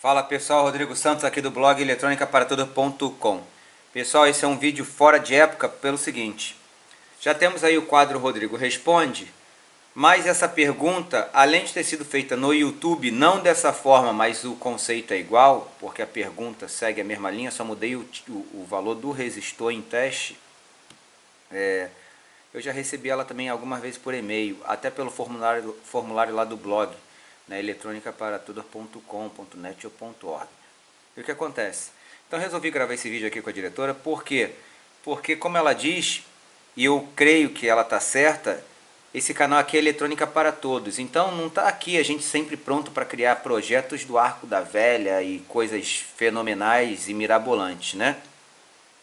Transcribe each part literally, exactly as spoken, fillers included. Fala pessoal, Rodrigo Santos aqui do blog eletrônica para todos ponto com. Pessoal, esse é um vídeo fora de época pelo seguinte. Já temos aí o quadro Rodrigo Responde, mas essa pergunta, além de ter sido feita no YouTube, não dessa forma, mas o conceito é igual, porque a pergunta segue a mesma linha, só mudei o, o, o valor do resistor em teste. É, eu já recebi ela também algumas vezes por e-mail, até pelo formulário, formulário lá do blog. Na eletrônica para todos ponto com ponto net ou .org. E o que acontece? Então resolvi gravar esse vídeo aqui com a diretora, por quê? Porque como ela diz, e eu creio que ela está certa, esse canal aqui é Eletrônica para Todos, então não está aqui a gente sempre pronto para criar projetos do Arco da Velha e coisas fenomenais e mirabolantes, né?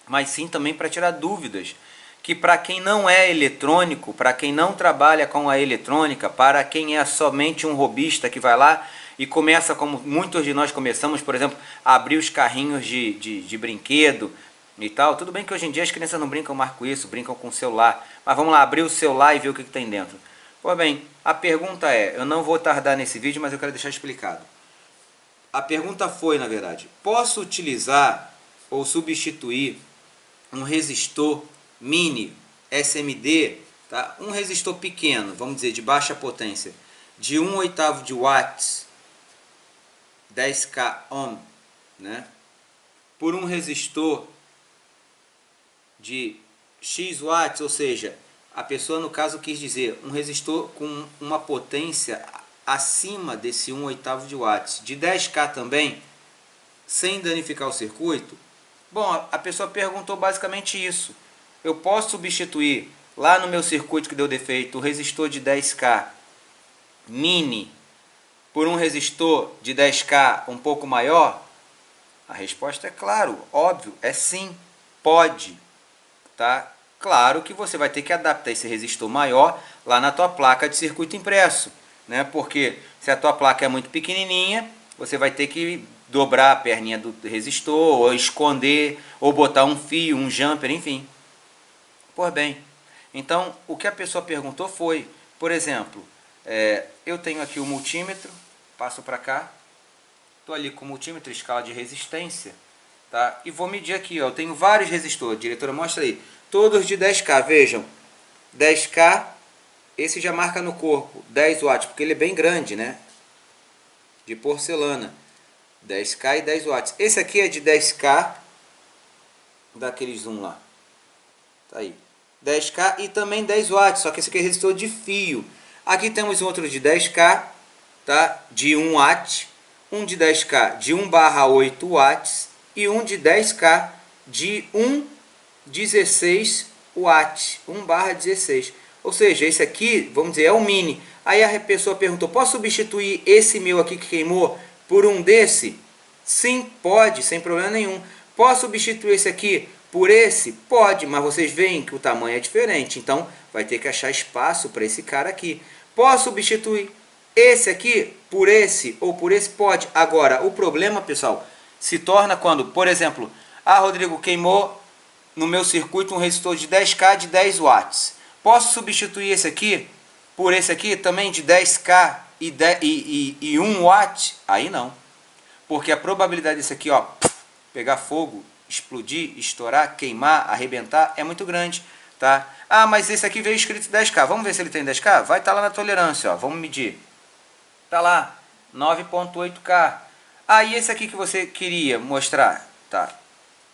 Mas sim também para tirar dúvidas, que para quem não é eletrônico, para quem não trabalha com a eletrônica, para quem é somente um robista que vai lá e começa como muitos de nós começamos, por exemplo, a abrir os carrinhos de, de, de brinquedo e tal. Tudo bem que hoje em dia as crianças não brincam mais com isso, brincam com o celular. Mas vamos lá, abrir o celular e ver o que, que tem dentro. Pois bem, a pergunta é, eu não vou tardar nesse vídeo, mas eu quero deixar explicado. A pergunta foi, na verdade, posso utilizar ou substituir um resistor mini S M D, tá? Um resistor pequeno, vamos dizer, de baixa potência, de um oitavo de watts, dez quilos ohm, né? Por um resistor de X watts, ou seja, a pessoa no caso quis dizer um resistor com uma potência acima desse um oitavo de watts, de dez quilos também, sem danificar o circuito. Bom, a pessoa perguntou basicamente isso. Eu posso substituir lá no meu circuito que deu defeito o resistor de dez quilos mini por um resistor de dez quilos um pouco maior? A resposta é claro, óbvio, é sim, pode. Tá? Claro que você vai ter que adaptar esse resistor maior lá na tua placa de circuito impresso, né? Porque se a tua placa é muito pequenininha, você vai ter que dobrar a perninha do resistor, ou esconder, ou botar um fio, um jumper, enfim. Pois bem, então o que a pessoa perguntou foi, por exemplo, é, eu tenho aqui o multímetro, passo para cá, estou ali com o multímetro, escala de resistência, tá? E vou medir aqui, ó, eu tenho vários resistores, diretora mostra aí, todos de dez quilos, vejam, dez quilos, esse já marca no corpo, dez watts, porque ele é bem grande, né? De porcelana, dez quilos e dez watts, esse aqui é de dez quilos, daquele zoom lá, tá aí. dez quilos e também dez watts, só que esse aqui é resistor de fio. Aqui temos um outro de dez quilos, tá? De um watt, um de dez quilos de um barra oito watts e um de dez quilos de um dezesseis watts, um barra dezesseis. Ou seja, esse aqui, vamos dizer, é o mini. Aí a pessoa perguntou, posso substituir esse meu aqui que queimou por um desse? Sim, pode, sem problema nenhum. Posso substituir esse aqui por esse? Pode, mas vocês veem que o tamanho é diferente, então vai ter que achar espaço para esse cara aqui. Posso substituir esse aqui por esse ou por esse? Pode. Agora, o problema, pessoal, se torna quando, por exemplo, ah, Rodrigo, queimou no meu circuito um resistor de dez quilos de dez watts. Posso substituir esse aqui por esse aqui também de dez quilos e, de, e, e, e um watt? Aí não, porque a probabilidade desse aqui, ó, pegar fogo, explodir, estourar, queimar, arrebentar, é muito grande, tá? Ah, mas esse aqui veio escrito dez quilos, vamos ver se ele tem dez quilos? Vai estar lá na tolerância, ó, vamos medir. Tá lá, nove ponto oito quilos. Ah, e esse aqui que você queria mostrar, tá?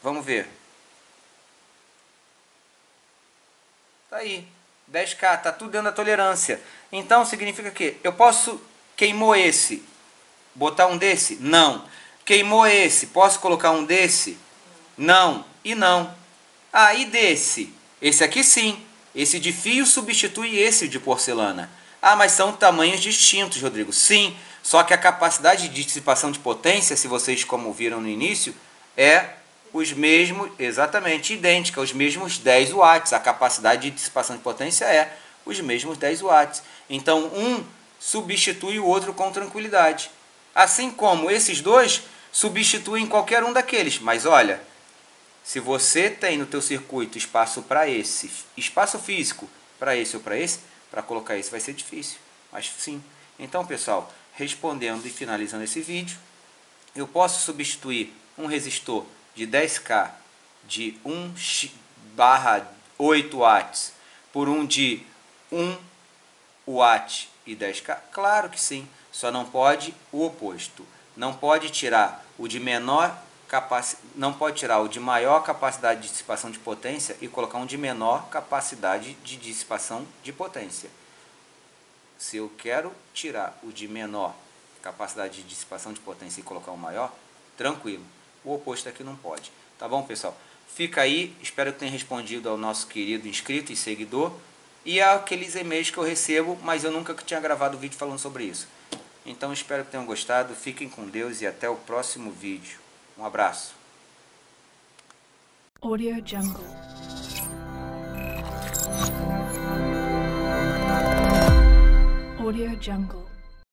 Vamos ver. Tá aí, dez quilos, tá tudo dentro da tolerância. Então significa que eu posso, queimou esse, botar um desse? Não. Queimou esse, posso colocar um desse? Não e não. Ah, e desse? Esse aqui sim. Esse de fio substitui esse de porcelana. Ah, mas são tamanhos distintos, Rodrigo. Sim, só que a capacidade de dissipação de potência, se vocês como viram no início, é os mesmos, exatamente idêntica, os mesmos dez watts. A capacidade de dissipação de potência é os mesmos dez watts. Então um substitui o outro com tranquilidade. Assim como esses dois substituem qualquer um daqueles. Mas olha, se você tem no teu circuito espaço para esse, espaço físico para esse ou para esse, para colocar esse vai ser difícil, mas sim. Então pessoal, respondendo e finalizando esse vídeo, eu posso substituir um resistor de dez K de um barra oito watts por um de um watt e dez K? Claro que sim, só não pode o oposto. Não pode tirar o de menor capaci... não pode tirar o de maior capacidade de dissipação de potência e colocar um de menor capacidade de dissipação de potência. Se eu quero tirar o de menor capacidade de dissipação de potência e colocar um maior, tranquilo. O oposto aqui não pode. Tá bom, pessoal? Fica aí, espero que tenha respondido ao nosso querido inscrito e seguidor e àqueles e-mails que eu recebo, mas eu nunca tinha gravado vídeo falando sobre isso. Então espero que tenham gostado, fiquem com Deus e até o próximo vídeo. Um abraço. Audio Jungle. Audio Jungle.